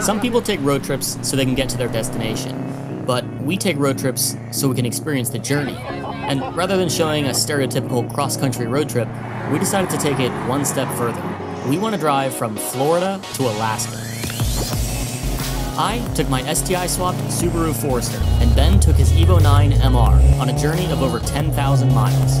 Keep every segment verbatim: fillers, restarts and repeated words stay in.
Some people take road trips so they can get to their destination, but we take road trips so we can experience the journey. And rather than showing a stereotypical cross-country road trip, we decided to take it one step further. We want to drive from Florida to Alaska. I took my S T I-swapped Subaru Forester, and Ben took his Evo nine M R on a journey of over ten thousand miles.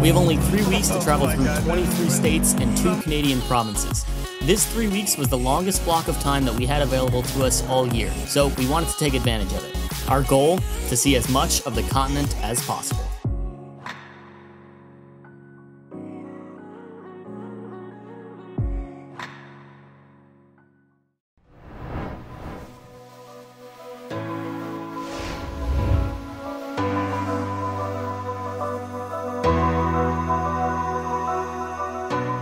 We have only three weeks to travel through twenty-three states and two Canadian provinces. This three weeks was the longest block of time that we had available to us all year, so we wanted to take advantage of it. Our goal, to see as much of the continent as possible.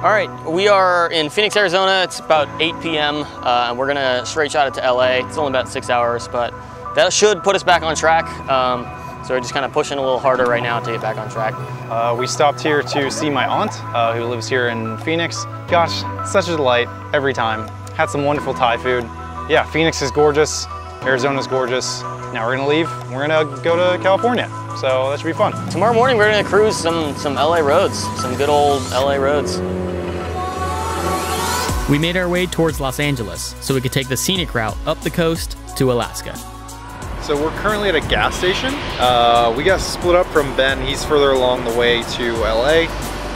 All right, we are in Phoenix, Arizona. It's about eight P M Uh, we're gonna straight shot it to L A. It's only about six hours, but that should put us back on track. Um, so we're just kind of pushing a little harder right now to get back on track. Uh, we stopped here to see my aunt, uh, who lives here in Phoenix. Gosh, such a delight every time. Had some wonderful Thai food. Yeah, Phoenix is gorgeous. Arizona's gorgeous. Now we're gonna leave. We're gonna go to California. So that should be fun. Tomorrow morning, we're gonna cruise some, some L A roads, some good old L A roads. We made our way towards Los Angeles so we could take the scenic route up the coast to Alaska. So we're currently at a gas station. Uh, we got split up from Ben. He's further along the way to L A.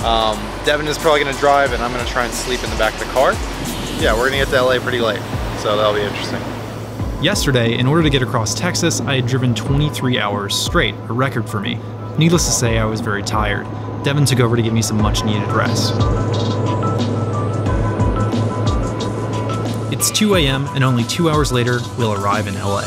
Um, Devin is probably gonna drive and I'm gonna try and sleep in the back of the car. Yeah, we're gonna get to L A pretty late, so that'll be interesting. Yesterday, in order to get across Texas, I had driven twenty-three hours straight, a record for me. Needless to say, I was very tired. Devin took over to give me some much needed rest. It's two A M and only two hours later, we'll arrive in L A.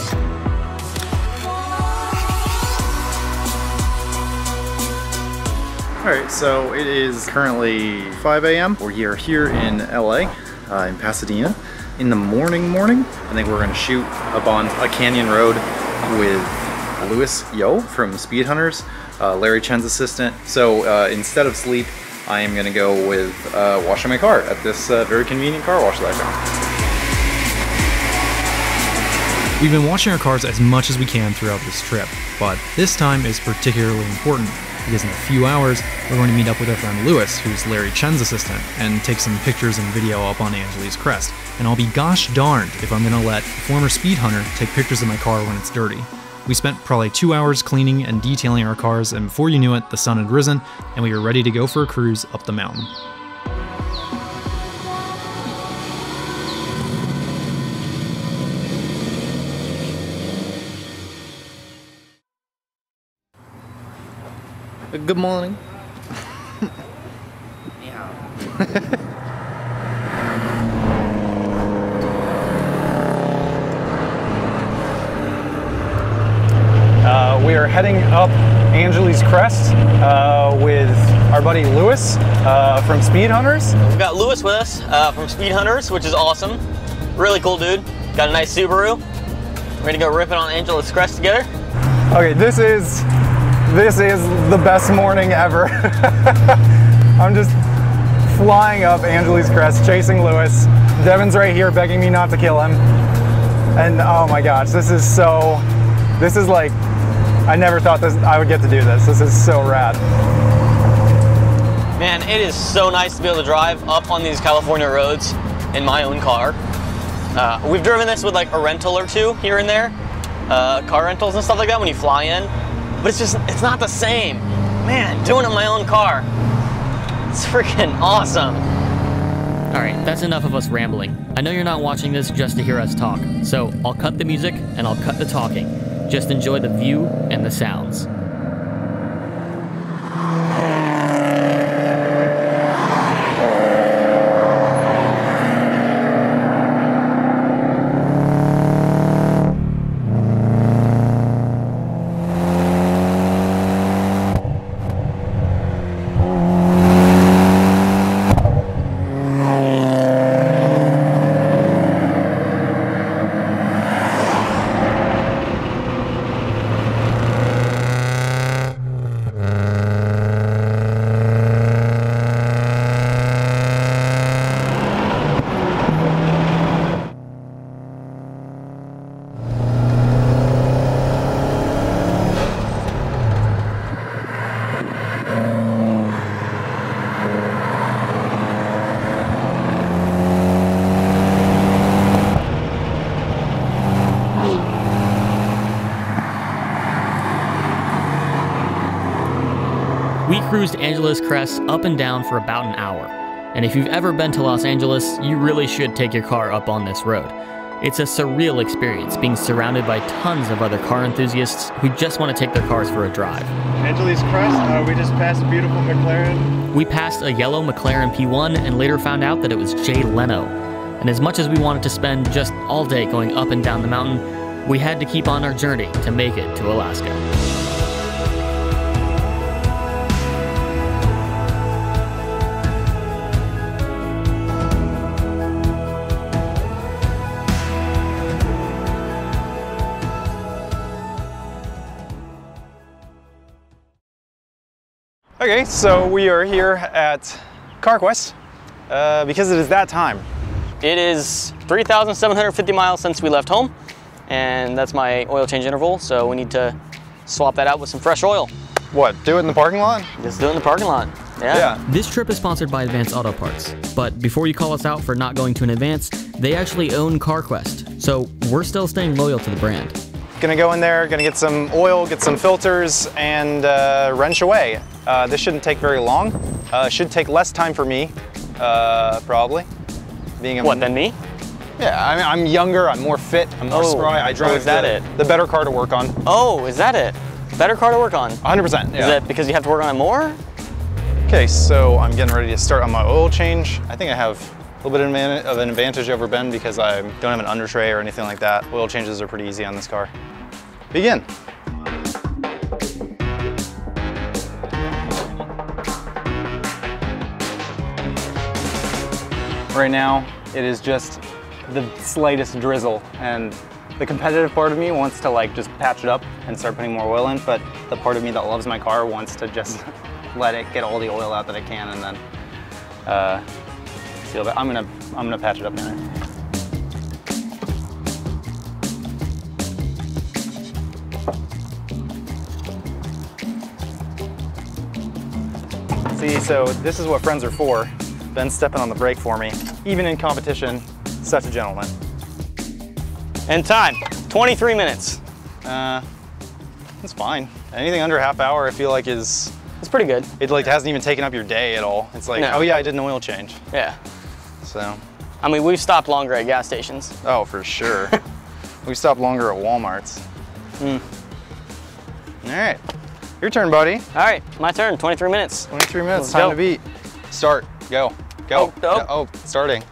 All right, so it is currently five A M We are here in L A, uh, in Pasadena. In the morning morning, I think we're gonna shoot up on a canyon road with Lewis Yeo from Speedhunters, uh, Larry Chen's assistant. So uh, instead of sleep, I am gonna go with uh, washing my car at this uh, very convenient car wash that I found. We've been washing our cars as much as we can throughout this trip, but this time is particularly important because in a few hours, we're going to meet up with our friend Lewis, who's Larry Chen's assistant, and take some pictures and video up on Angeles Crest. And I'll be gosh darned if I'm gonna let a former speed hunter take pictures of my car when it's dirty. We spent probably two hours cleaning and detailing our cars, and before you knew it, the sun had risen, and we were ready to go for a cruise up the mountain. Good morning. uh, we are heading up Angeles Crest uh, with our buddy Lewis uh, from Speedhunters. We've got Lewis with us uh, from Speedhunters, which is awesome. Really cool dude. Got a nice Subaru. We're gonna go ripping on Angeles Crest together. Okay, this is. This is the best morning ever. I'm just flying up Angeles Crest, chasing Lewis. Devin's right here begging me not to kill him. And oh my gosh, this is so, this is like, I never thought this, I would get to do this. This is so rad. Man, it is so nice to be able to drive up on these California roads in my own car. Uh, we've driven this with like a rental or two here and there, uh, car rentals and stuff like that when you fly in. But it's just, it's not the same. Man, doing it in my own car. It's freaking awesome. All right, that's enough of us rambling. I know you're not watching this just to hear us talk, so I'll cut the music and I'll cut the talking. Just enjoy the view and the sounds. cruised Angeles Crest up and down for about an hour. And if you've ever been to Los Angeles, you really should take your car up on this road. It's a surreal experience being surrounded by tons of other car enthusiasts who just want to take their cars for a drive. Angeles Crest, uh, we just passed a beautiful McLaren. We passed a yellow McLaren P one and later found out that it was Jay Leno. And as much as we wanted to spend just all day going up and down the mountain, we had to keep on our journey to make it to Alaska. Okay, so we are here at CarQuest uh, because it is that time. It is three thousand seven hundred fifty miles since we left home, and that's my oil change interval, so we need to swap that out with some fresh oil. What, do it in the parking lot? Just do it in the parking lot, yeah. yeah. This trip is sponsored by Advance Auto Parts, but before you call us out for not going to an Advance, they actually own CarQuest, so we're still staying loyal to the brand. Gonna go in there, gonna get some oil, get some filters, and uh, wrench away. Uh, this shouldn't take very long. Uh, should take less time for me, uh, probably. Being a what, than me? Yeah, I mean, I'm younger, I'm more fit, I'm more oh, spry, I drive oh, is that the, it? the better car to work on. Oh, is that it? Better car to work on? one hundred percent, yeah. Is that because you have to work on it more? Okay, so I'm getting ready to start on my oil change. I think I have a little bit of an advantage over Ben because I don't have an under tray or anything like that. Oil changes are pretty easy on this car. Begin. Right now, it is just the slightest drizzle, and the competitive part of me wants to like just patch it up and start putting more oil in, but the part of me that loves my car wants to just let it get all the oil out that I can, and then uh, seal that. I'm gonna, I'm gonna patch it up now. See, so this is what friends are for. Ben's stepping on the brake for me. Even in competition, such a gentleman. And time, twenty-three minutes. Uh, that's fine. Anything under a half hour I feel like is... It's pretty good. It like hasn't even taken up your day at all. It's like, no. oh yeah, I did an oil change. Yeah. So. I mean, we've stopped longer at gas stations. Oh, for sure. We've stopped longer at Walmart's. Mm. All right. Your turn, buddy. All right, my turn, twenty-three minutes. twenty-three minutes, Let's time go. to beat. Start, go, go, oh, oh. oh, starting.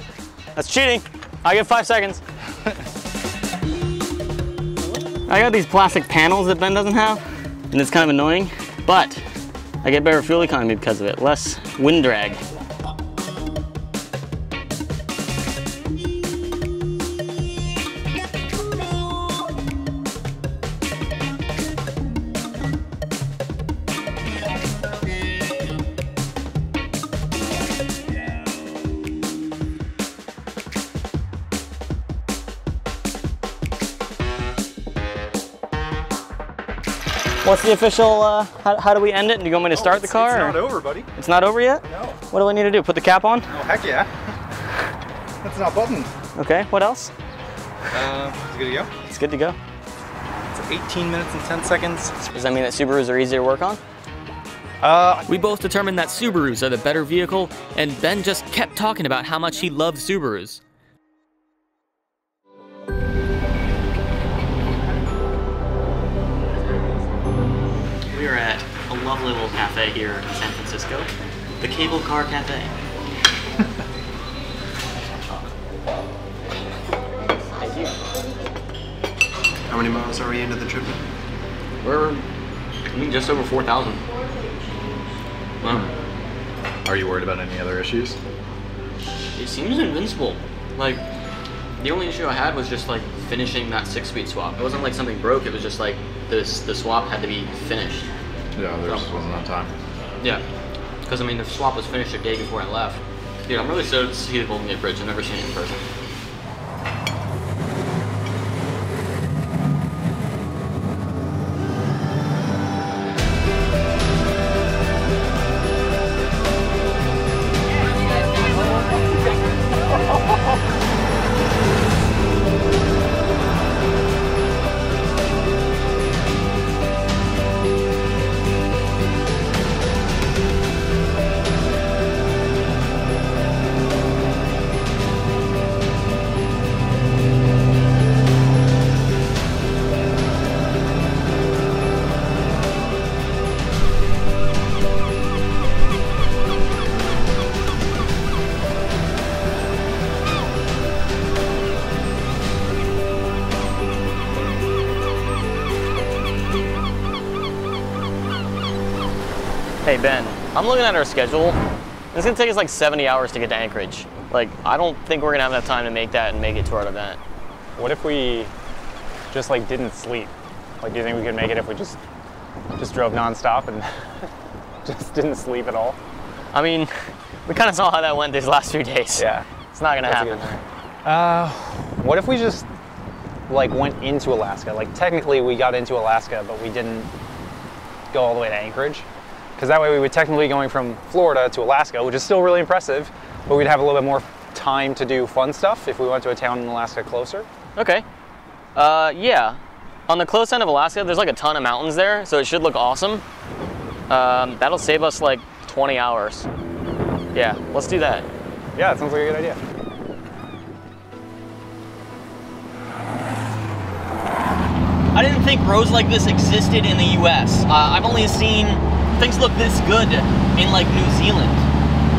That's cheating. I get five seconds. I got these plastic panels that Ben doesn't have, and it's kind of annoying, but I get better fuel economy because of it, less wind drag. What's the official, uh, how, how do we end it? Do you want me to start oh, the car? It's or? not over, buddy. It's not over yet? No. What do I need to do, put the cap on? Oh, heck yeah. That's not buttoned. Okay, what else? Uh, it's good to go. It's good to go. It's eighteen minutes and ten seconds. Does that mean that Subarus are easier to work on? Uh, we both determined that Subarus are the better vehicle, and Ben just kept talking about how much he loved Subarus. We're at a lovely little cafe here in San Francisco, the Cable Car Cafe. Thank you. How many miles are we into the trip? We're I mean, just over four thousand. Wow. Are you worried about any other issues? It seems invincible. Like, the only issue I had was just like finishing that six-speed swap. It wasn't like something broke, it was just like this the swap had to be finished. Yeah, there just so, wasn't enough time. Yeah, because I mean the swap was finished a day before I left. Dude, I'm really stoked to see the Golden Gate Bridge. I've never seen it in person. Hey Ben, I'm looking at our schedule. It's gonna take us like seventy hours to get to Anchorage. Like, I don't think we're gonna have enough time to make that and make it to our event. What if we just like didn't sleep? Like, do you think we could make it if we just just drove nonstop and just didn't sleep at all? I mean, we kind of saw how that went these last few days. Yeah, it's not gonna That's happen. Uh, what if we just like went into Alaska? Like, technically we got into Alaska, but we didn't go all the way to Anchorage. Because that way we would technically be going from Florida to Alaska, which is still really impressive, but we'd have a little bit more time to do fun stuff if we went to a town in Alaska closer. Okay. Uh, yeah. On the close end of Alaska, there's like a ton of mountains there, so it should look awesome. Um, that'll save us like twenty hours. Yeah, let's do that. Yeah, that sounds like a good idea. I didn't think roads like this existed in the U S. Uh, I've only seen things look this good in like New Zealand,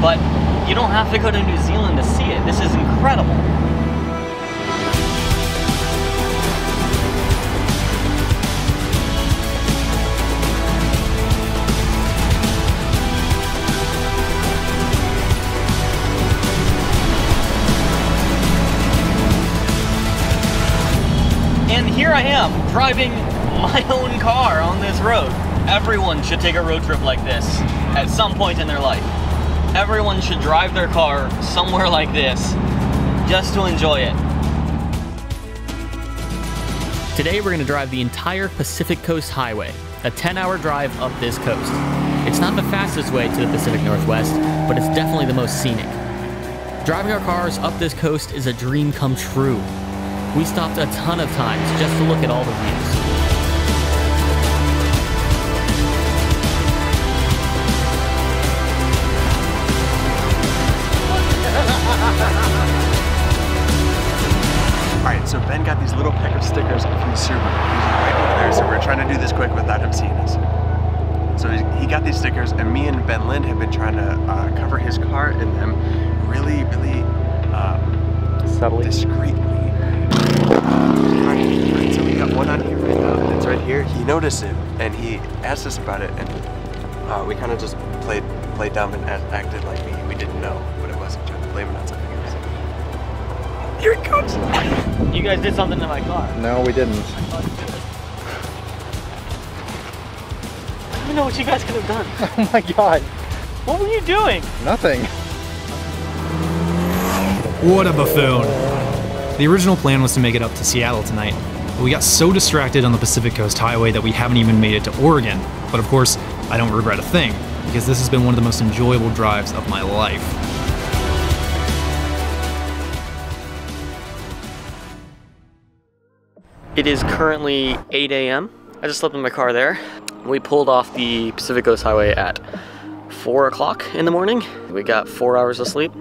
but you don't have to go to New Zealand to see it. This is incredible. And here I am, driving my own car on this road. Everyone should take a road trip like this at some point in their life. Everyone should drive their car somewhere like this just to enjoy it. Today we're going to drive the entire Pacific Coast Highway, a ten hour drive up this coast. It's not the fastest way to the Pacific Northwest, but it's definitely the most scenic. Driving our cars up this coast is a dream come true. We stopped a ton of times just to look at all the views. Alright, so Ben got these little peck of stickers from the Subaru. He's right over there, so we're trying to do this quick without him seeing us. So he got these stickers, and me and Ben Lynn have been trying to uh, cover his car in them really, really um, subtly, discreetly. Alright, right, so we got one on here right now, and it's right here. He noticed it, and he asked us about it, and uh, we kind of just played, played dumb and acted like we, we didn't know what it was, and tried to blame it on something. Here it comes! You guys did something to my car. No, we didn't. I thought you did. I don't even know what you guys could have done. Oh my god. What were you doing? Nothing. What a buffoon. The original plan was to make it up to Seattle tonight, but we got so distracted on the Pacific Coast Highway that we haven't even made it to Oregon. But of course, I don't regret a thing, because this has been one of the most enjoyable drives of my life. It is currently eight A M I just slept in my car there. We pulled off the Pacific Coast Highway at four o'clock in the morning. We got four hours of sleep.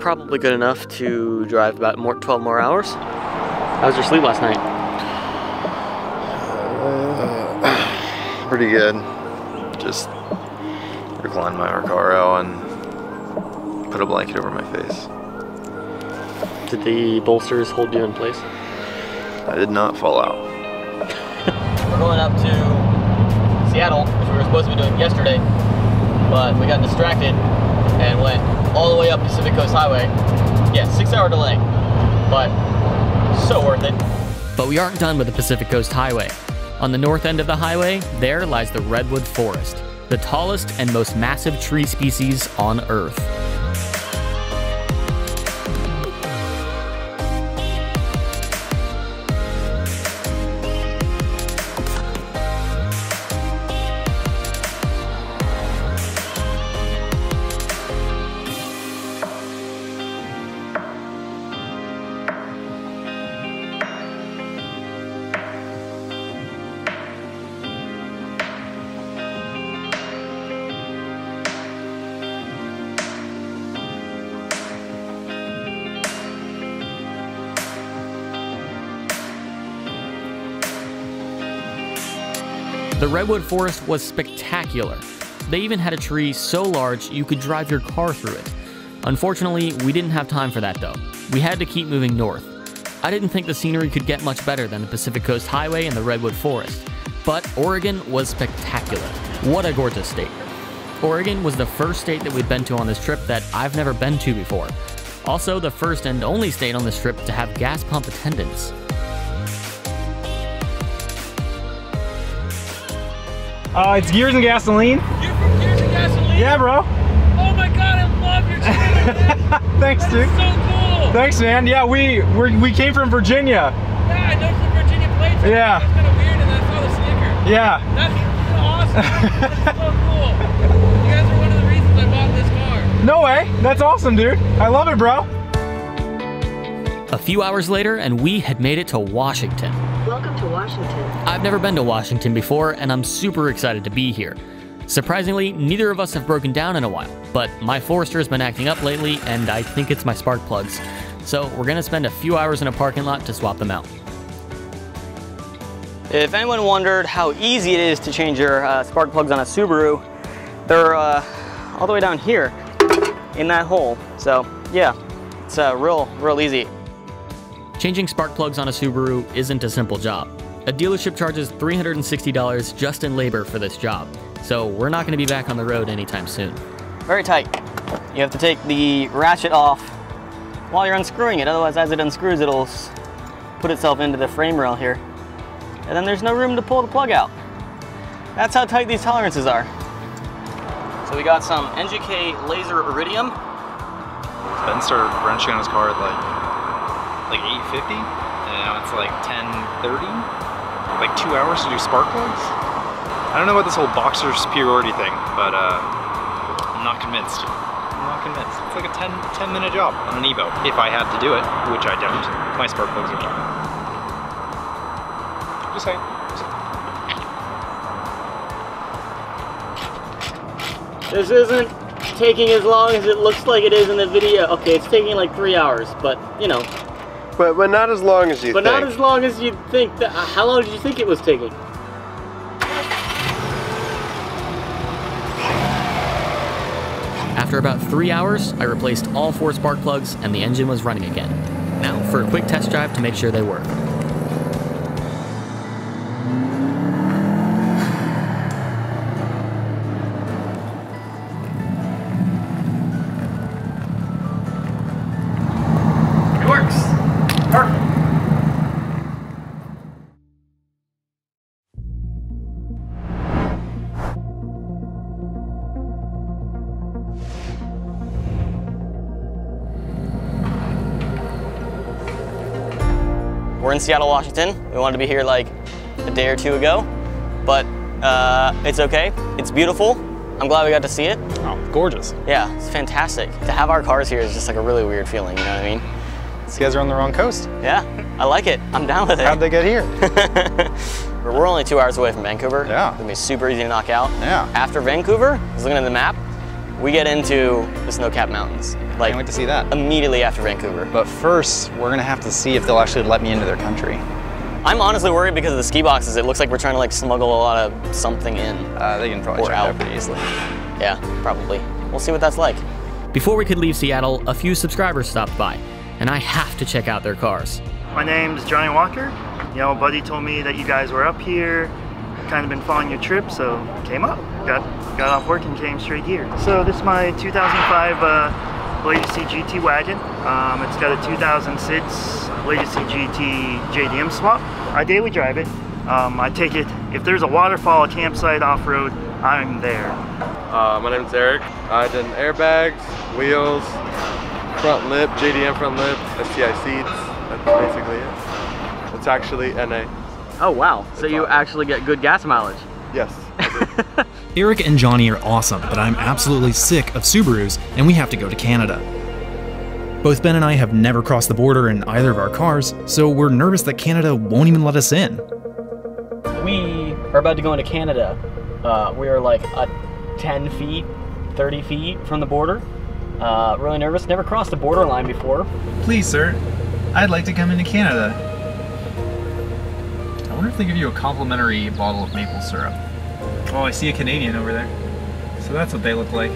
Probably good enough to drive about more, twelve more hours. How was your sleep last night? Uh, pretty good. Just reclined my Recaro and put a blanket over my face. Did the bolsters hold you in place? I did not fall out. We're going up to Seattle, which we were supposed to be doing yesterday, but we got distracted and went all the way up Pacific Coast Highway. Yeah, six hour delay, but so worth it. But we aren't done with the Pacific Coast Highway. On the north end of the highway, there lies the Redwood Forest, the tallest and most massive tree species on Earth. The Redwood Forest was spectacular. They even had a tree so large you could drive your car through it. Unfortunately, we didn't have time for that though. We had to keep moving north. I didn't think the scenery could get much better than the Pacific Coast Highway and the Redwood Forest, but Oregon was spectacular. What a gorgeous state. Oregon was the first state that we've been to on this trip that I've never been to before. Also, the first and only state on this trip to have gas pump attendants. Uh, it's Gears and Gasoline. You're from Gears and Gasoline? Yeah, bro. Oh my god, I love your channel. Thanks, that dude. That's so cool. Thanks, man. Yeah, we we're, we came from Virginia. Yeah, I know from Virginia Plains. Yeah. That's kind of weird, and I saw the sticker. Yeah. That's awesome. That's so cool. You guys are one of the reasons I bought this car. No way. That's awesome, dude. I love it, bro. A few hours later, and we had made it to Washington. Welcome to Washington. I've never been to Washington before, and I'm super excited to be here. Surprisingly, neither of us have broken down in a while, but my Forester has been acting up lately, and I think it's my spark plugs. So we're gonna spend a few hours in a parking lot to swap them out. If anyone wondered how easy it is to change your uh, spark plugs on a Subaru, they're uh, all the way down here in that hole. So yeah, it's uh, real, real easy. Changing spark plugs on a Subaru isn't a simple job. A dealership charges three hundred sixty dollars just in labor for this job, so we're not going to be back on the road anytime soon. Very tight. You have to take the ratchet off while you're unscrewing it, otherwise as it unscrews it'll put itself into the frame rail here. And then there's no room to pull the plug out. That's how tight these tolerances are. So we got some N G K Laser Iridium. Ben started wrenching on his car at like like eight fifty, and now it's like ten thirty. Like two hours to do spark plugs? I don't know about this whole boxer superiority thing, but uh, I'm not convinced. I'm not convinced. It's like a ten minute job on an Evo, if I had to do it, which I don't. My spark plugs are done. Just saying. Just saying. This isn't taking as long as it looks like it is in the video. Okay, it's taking like three hours, but you know. But, but not as long as you but think. But not as long as you think. That, uh, how long did you think it was taking? After about three hours, I replaced all four spark plugs and the engine was running again. Now for a quick test drive to make sure they work. We're in Seattle, Washington. We wanted to be here like a day or two ago, but uh, it's okay. It's beautiful. I'm glad we got to see it. Oh, gorgeous. Yeah, it's fantastic. To have our cars here is just like a really weird feeling, you know what I mean? These guys are on the wrong coast. Yeah, I like it. I'm down with it. How'd they get here? We're only two hours away from Vancouver. Yeah. It's gonna be super easy to knock out. Yeah. After Vancouver, I was looking at the map, we get into the snow-capped mountains. Like, can't wait to see that. Immediately after Vancouver. But first, we're gonna have to see if they'll actually let me into their country. I'm honestly worried because of the ski boxes. It looks like we're trying to like smuggle a lot of something in. Uh, they can probably check it out pretty easily. Yeah, probably. We'll see what that's like. Before we could leave Seattle, a few subscribers stopped by, and I have to check out their cars. My name's Johnny Walker. You know, buddy told me that you guys were up here. Kind of been following your trip, so came up. Got got off work and came straight here. So this is my two thousand five uh, Legacy G T wagon. Um, it's got a two thousand six Legacy G T J D M swap. I daily drive it. Um, I take it. If there's a waterfall, a campsite, off-road, I'm there. Uh, my name's Eric. I did airbags, wheels, front lip, J D M front lip, S T I seats. That's basically it. It's actually N A. Oh wow, so you actually get good gas mileage? Yes. Eric and Johnny are awesome, but I'm absolutely sick of Subarus and we have to go to Canada. Both Ben and I have never crossed the border in either of our cars, so we're nervous that Canada won't even let us in. We are about to go into Canada. Uh, we are like a ten feet, thirty feet from the border. Uh, really nervous, never crossed the border line before. Please sir, I'd like to come into Canada. I wonder if they give you a complimentary bottle of maple syrup. Oh, I see a Canadian over there. So that's what they look like.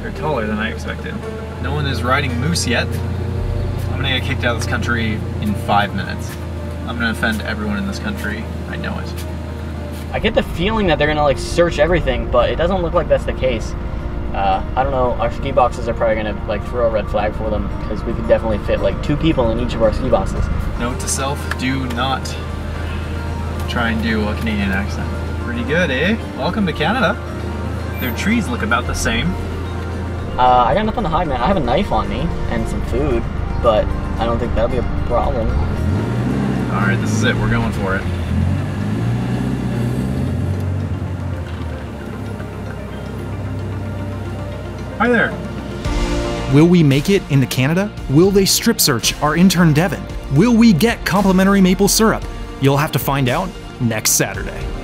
They're taller than I expected. No one is riding moose yet. I'm gonna get kicked out of this country in five minutes. I'm gonna offend everyone in this country. I know it. I get the feeling that they're gonna like search everything, but it doesn't look like that's the case. Uh, I don't know, our ski boxes are probably gonna like throw a red flag for them, because we could definitely fit like two people in each of our ski boxes. Note to self, do not try and do a Canadian accent. Pretty good, eh? Welcome to Canada. Their trees look about the same. Uh, I got nothing to hide, man. I have a knife on me and some food, but I don't think that'll be a problem. All right, this is it. We're going for it. Hi there. Will we make it into Canada? Will they strip search our intern Devin? Will we get complimentary maple syrup? You'll have to find out next Saturday.